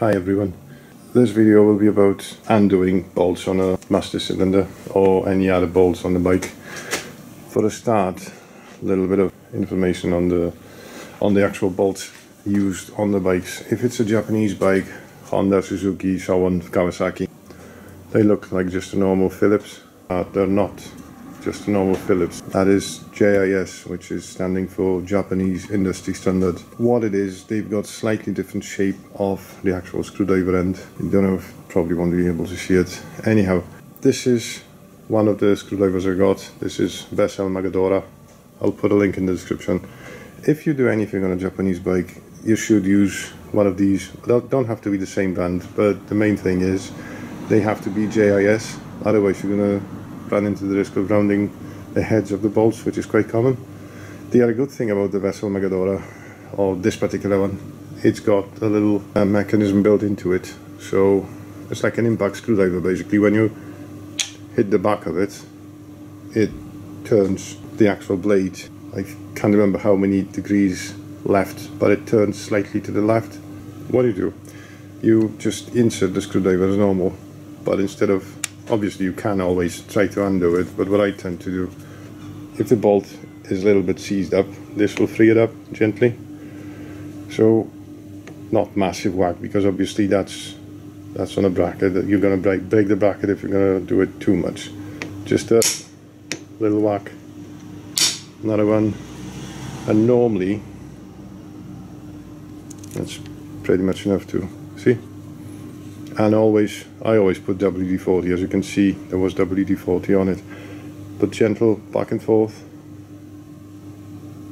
Hi everyone. This video will be about undoing bolts on a master cylinder or any other bolts on the bike. For a start, a little bit of information on the actual bolts used on the bikes. If it's a Japanese bike, Honda, Suzuki, so on, Kawasaki, they look like just a normal Phillips, but they're not just a normal Phillips. That is JIS, which is standing for Japanese Industry Standard. What it is, they've got slightly different shape of the actual screwdriver end. You don't know if you probably won't be able to see it. Anyhow, this is one of the screwdrivers I got. This is Vessel Megadora. I'll put a link in the description. If you do anything on a Japanese bike, you should use one of these. They don't have to be the same brand, but the main thing is they have to be JIS, otherwise you're going to run into the risk of rounding the heads of the bolts, which is quite common. The other good thing about the Vessel Megadora, or this particular one, it's got a little mechanism built into it, so it's like an impact screwdriver basically. When you hit the back of it, it turns the actual blade. I can't remember how many degrees left, but it turns slightly to the left. What do? You just insert the screwdriver as normal, but instead of, obviously you can always try to undo it, but what I tend to do, if the bolt is a little bit seized up, this will free it up gently. So not massive whack, because obviously that's on a bracket, that you're going to break the bracket if you're going to do it too much. Just a little whack, another one, and normally that's pretty much enough to see. And I always put WD-40, as you can see, there was WD-40 on it. But gentle back and forth,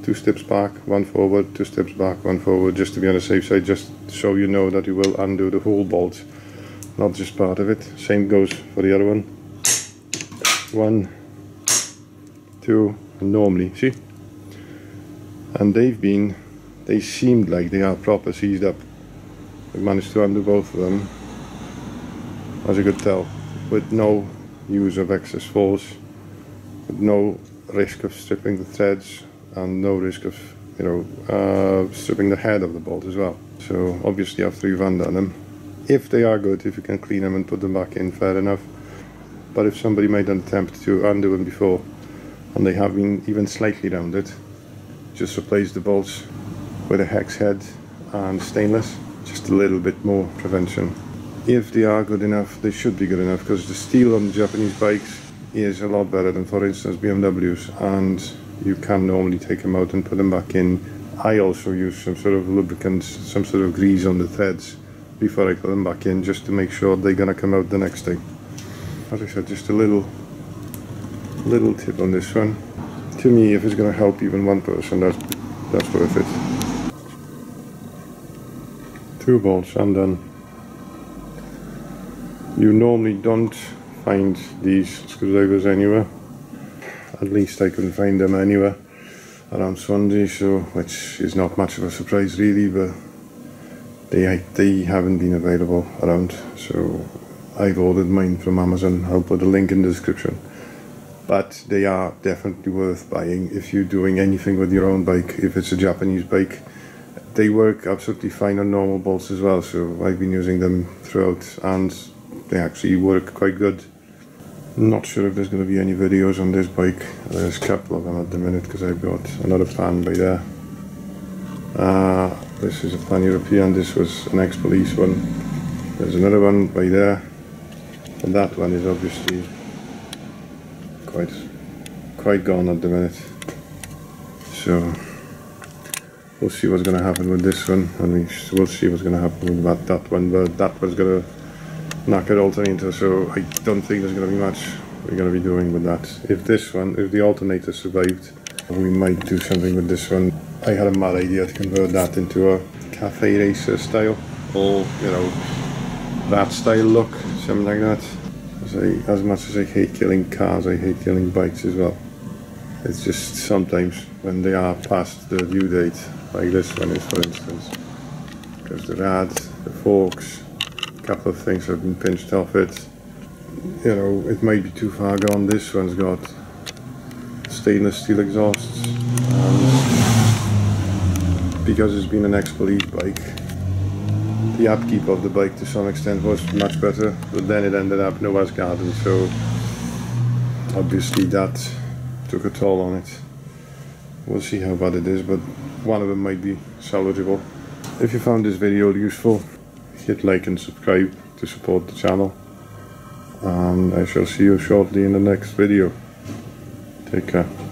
two steps back, one forward, two steps back, one forward, just to be on the safe side, just so you know that you will undo the whole bolt, not just part of it. Same goes for the other one. One, two, and normally, see? And they seemed like they are proper seized up. I managed to undo both of them, as you could tell, with no use of excess force, with no risk of stripping the threads, and no risk of, stripping the head of the bolt as well. So obviously after you've undone them, if they are good, if you can clean them and put them back in, fair enough. But if somebody made an attempt to undo them before, and they have been even slightly rounded, just replace the bolts with a hex head and stainless, just a little bit more prevention. If they are good enough, they should be good enough, because the steel on the Japanese bikes is a lot better than, for instance, BMWs, and you can normally take them out and put them back in. I also use some sort of lubricants, some sort of grease on the threads before I put them back in, just to make sure they're gonna come out the next day. As I said, just a little tip on this one. To me, if it's gonna help even one person, that's worth it. Two bolts, I'm done. You normally don't find these screwdrivers anywhere. At least I couldn't find them anywhere around Swansea, so, which is not much of a surprise really, but they haven't been available around, so I've ordered mine from Amazon. I'll put a link in the description. But they are definitely worth buying if you're doing anything with your own bike, if it's a Japanese bike. They work absolutely fine on normal bolts as well, so I've been using them throughout, and they actually work quite good. Not sure if there's going to be any videos on this bike. There's a couple of them at the minute, because I've got another Pan by there. This is a Pan European, this was an ex-police one. There's another one by there. And that one is obviously quite gone at the minute. So we'll see what's going to happen with this one. And we'll see what's going to happen with that one, but that was going to knock it alternator, so I don't think there's going to be much we're going to be doing with that. If the alternator survived, we might do something with this one. I had a mad idea to convert that into a cafe racer style, or, that style look, something like that. As much as I hate killing cars, I hate killing bikes as well. It's just sometimes when they are past the due date, like this one is, for instance, because the rads, the forks, couple of things have been pinched off it. It might be too far gone. This one's got stainless steel exhausts, and because it's been an ex-police bike, the upkeep of the bike to some extent was much better, but then it ended up in the West Garden, so obviously that took a toll on it. We'll see how bad it is, but one of them might be salvageable. If you found this video useful, hit like and subscribe to support the channel, and I shall see you shortly in the next video. Take care.